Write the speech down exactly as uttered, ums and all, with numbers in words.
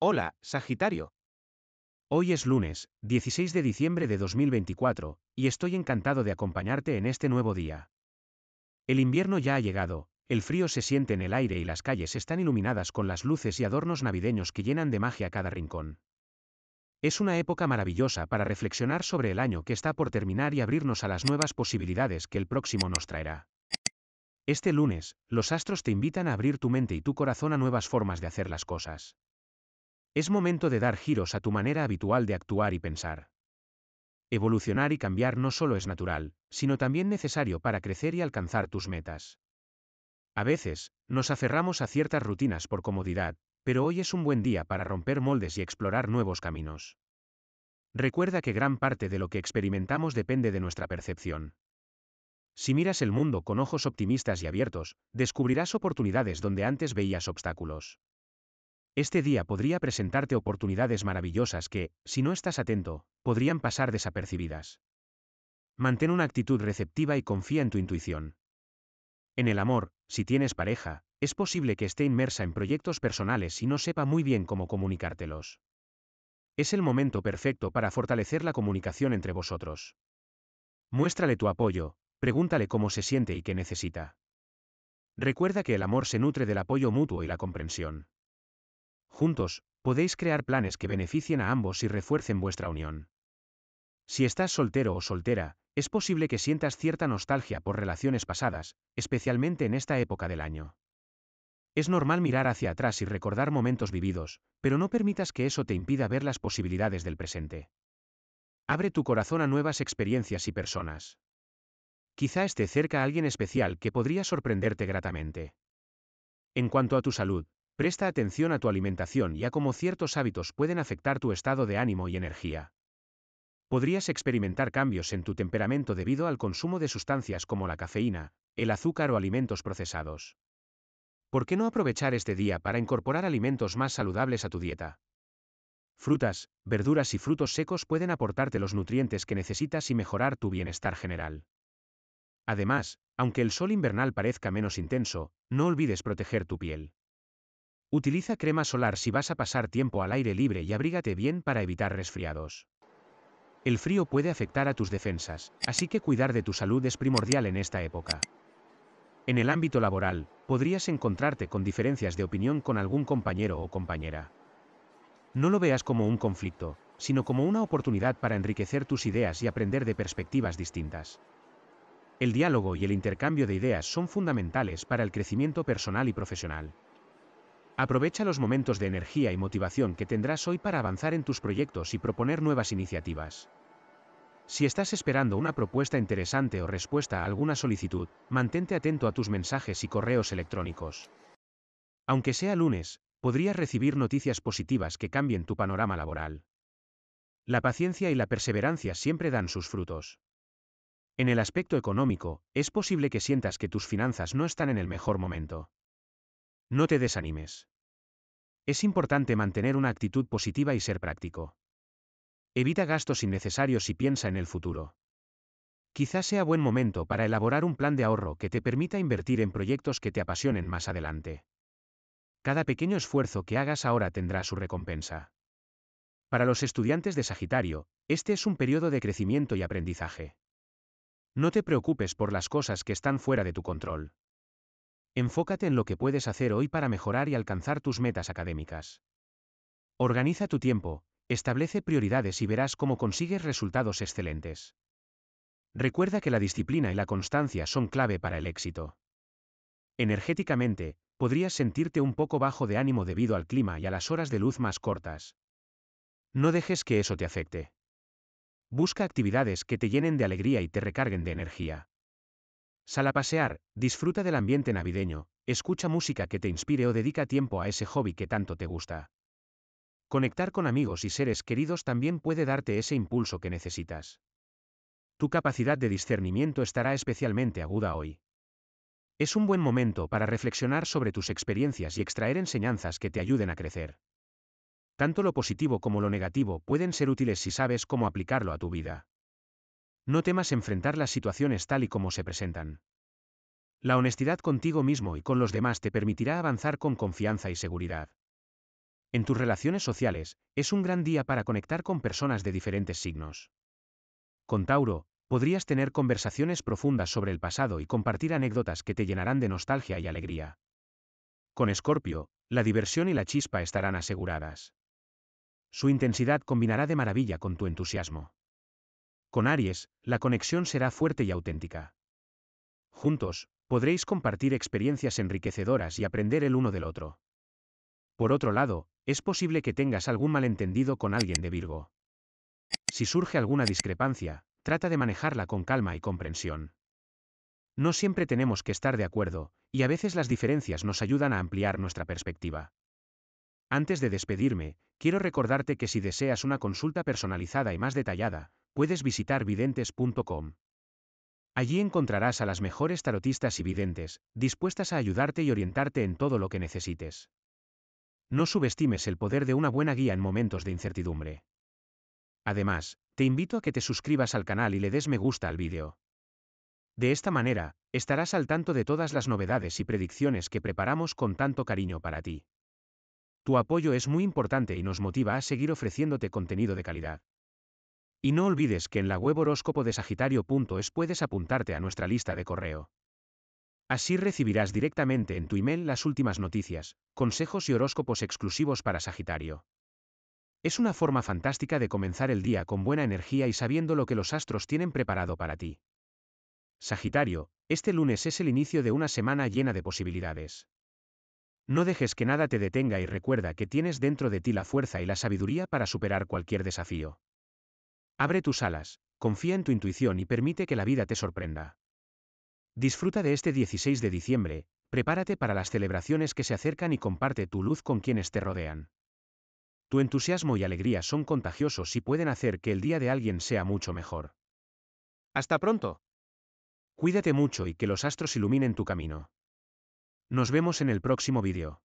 Hola, Sagitario. Hoy es lunes, dieciséis de diciembre de dos mil veinticuatro, y estoy encantado de acompañarte en este nuevo día. El invierno ya ha llegado, el frío se siente en el aire y las calles están iluminadas con las luces y adornos navideños que llenan de magia cada rincón. Es una época maravillosa para reflexionar sobre el año que está por terminar y abrirnos a las nuevas posibilidades que el próximo nos traerá. Este lunes, los astros te invitan a abrir tu mente y tu corazón a nuevas formas de hacer las cosas. Es momento de dar giros a tu manera habitual de actuar y pensar. Evolucionar y cambiar no solo es natural, sino también necesario para crecer y alcanzar tus metas. A veces, nos aferramos a ciertas rutinas por comodidad, pero hoy es un buen día para romper moldes y explorar nuevos caminos. Recuerda que gran parte de lo que experimentamos depende de nuestra percepción. Si miras el mundo con ojos optimistas y abiertos, descubrirás oportunidades donde antes veías obstáculos. Este día podría presentarte oportunidades maravillosas que, si no estás atento, podrían pasar desapercibidas. Mantén una actitud receptiva y confía en tu intuición. En el amor, si tienes pareja, es posible que esté inmersa en proyectos personales y no sepa muy bien cómo comunicártelos. Es el momento perfecto para fortalecer la comunicación entre vosotros. Muéstrale tu apoyo, pregúntale cómo se siente y qué necesita. Recuerda que el amor se nutre del apoyo mutuo y la comprensión. Juntos, podéis crear planes que beneficien a ambos y refuercen vuestra unión. Si estás soltero o soltera, es posible que sientas cierta nostalgia por relaciones pasadas, especialmente en esta época del año. Es normal mirar hacia atrás y recordar momentos vividos, pero no permitas que eso te impida ver las posibilidades del presente. Abre tu corazón a nuevas experiencias y personas. Quizá esté cerca alguien especial que podría sorprenderte gratamente. En cuanto a tu salud, presta atención a tu alimentación y a cómo ciertos hábitos pueden afectar tu estado de ánimo y energía. Podrías experimentar cambios en tu temperamento debido al consumo de sustancias como la cafeína, el azúcar o alimentos procesados. ¿Por qué no aprovechar este día para incorporar alimentos más saludables a tu dieta? Frutas, verduras y frutos secos pueden aportarte los nutrientes que necesitas y mejorar tu bienestar general. Además, aunque el sol invernal parezca menos intenso, no olvides proteger tu piel. Utiliza crema solar si vas a pasar tiempo al aire libre y abrígate bien para evitar resfriados. El frío puede afectar a tus defensas, así que cuidar de tu salud es primordial en esta época. En el ámbito laboral, podrías encontrarte con diferencias de opinión con algún compañero o compañera. No lo veas como un conflicto, sino como una oportunidad para enriquecer tus ideas y aprender de perspectivas distintas. El diálogo y el intercambio de ideas son fundamentales para el crecimiento personal y profesional. Aprovecha los momentos de energía y motivación que tendrás hoy para avanzar en tus proyectos y proponer nuevas iniciativas. Si estás esperando una propuesta interesante o respuesta a alguna solicitud, mantente atento a tus mensajes y correos electrónicos. Aunque sea lunes, podrías recibir noticias positivas que cambien tu panorama laboral. La paciencia y la perseverancia siempre dan sus frutos. En el aspecto económico, es posible que sientas que tus finanzas no están en el mejor momento. No te desanimes. Es importante mantener una actitud positiva y ser práctico. Evita gastos innecesarios y piensa en el futuro. Quizás sea buen momento para elaborar un plan de ahorro que te permita invertir en proyectos que te apasionen más adelante. Cada pequeño esfuerzo que hagas ahora tendrá su recompensa. Para los estudiantes de Sagitario, este es un periodo de crecimiento y aprendizaje. No te preocupes por las cosas que están fuera de tu control. Enfócate en lo que puedes hacer hoy para mejorar y alcanzar tus metas académicas. Organiza tu tiempo, establece prioridades y verás cómo consigues resultados excelentes. Recuerda que la disciplina y la constancia son clave para el éxito. Energéticamente, podrías sentirte un poco bajo de ánimo debido al clima y a las horas de luz más cortas. No dejes que eso te afecte. Busca actividades que te llenen de alegría y te recarguen de energía. Sal a pasear, disfruta del ambiente navideño, escucha música que te inspire o dedica tiempo a ese hobby que tanto te gusta. Conectar con amigos y seres queridos también puede darte ese impulso que necesitas. Tu capacidad de discernimiento estará especialmente aguda hoy. Es un buen momento para reflexionar sobre tus experiencias y extraer enseñanzas que te ayuden a crecer. Tanto lo positivo como lo negativo pueden ser útiles si sabes cómo aplicarlo a tu vida. No temas enfrentar las situaciones tal y como se presentan. La honestidad contigo mismo y con los demás te permitirá avanzar con confianza y seguridad. En tus relaciones sociales, es un gran día para conectar con personas de diferentes signos. Con Tauro, podrías tener conversaciones profundas sobre el pasado y compartir anécdotas que te llenarán de nostalgia y alegría. Con Escorpio, la diversión y la chispa estarán aseguradas. Su intensidad combinará de maravilla con tu entusiasmo. Con Aries, la conexión será fuerte y auténtica. Juntos, podréis compartir experiencias enriquecedoras y aprender el uno del otro. Por otro lado, es posible que tengas algún malentendido con alguien de Virgo. Si surge alguna discrepancia, trata de manejarla con calma y comprensión. No siempre tenemos que estar de acuerdo, y a veces las diferencias nos ayudan a ampliar nuestra perspectiva. Antes de despedirme, quiero recordarte que si deseas una consulta personalizada y más detallada, puedes visitar videntes punto com. Allí encontrarás a las mejores tarotistas y videntes, dispuestas a ayudarte y orientarte en todo lo que necesites. No subestimes el poder de una buena guía en momentos de incertidumbre. Además, te invito a que te suscribas al canal y le des me gusta al vídeo. De esta manera, estarás al tanto de todas las novedades y predicciones que preparamos con tanto cariño para ti. Tu apoyo es muy importante y nos motiva a seguir ofreciéndote contenido de calidad. Y no olvides que en la web horóscopo de Sagitario punto es puedes apuntarte a nuestra lista de correo. Así recibirás directamente en tu email las últimas noticias, consejos y horóscopos exclusivos para Sagitario. Es una forma fantástica de comenzar el día con buena energía y sabiendo lo que los astros tienen preparado para ti. Sagitario, este lunes es el inicio de una semana llena de posibilidades. No dejes que nada te detenga y recuerda que tienes dentro de ti la fuerza y la sabiduría para superar cualquier desafío. Abre tus alas, confía en tu intuición y permite que la vida te sorprenda. Disfruta de este dieciséis de diciembre, prepárate para las celebraciones que se acercan y comparte tu luz con quienes te rodean. Tu entusiasmo y alegría son contagiosos y pueden hacer que el día de alguien sea mucho mejor. ¡Hasta pronto! Cuídate mucho y que los astros iluminen tu camino. Nos vemos en el próximo vídeo.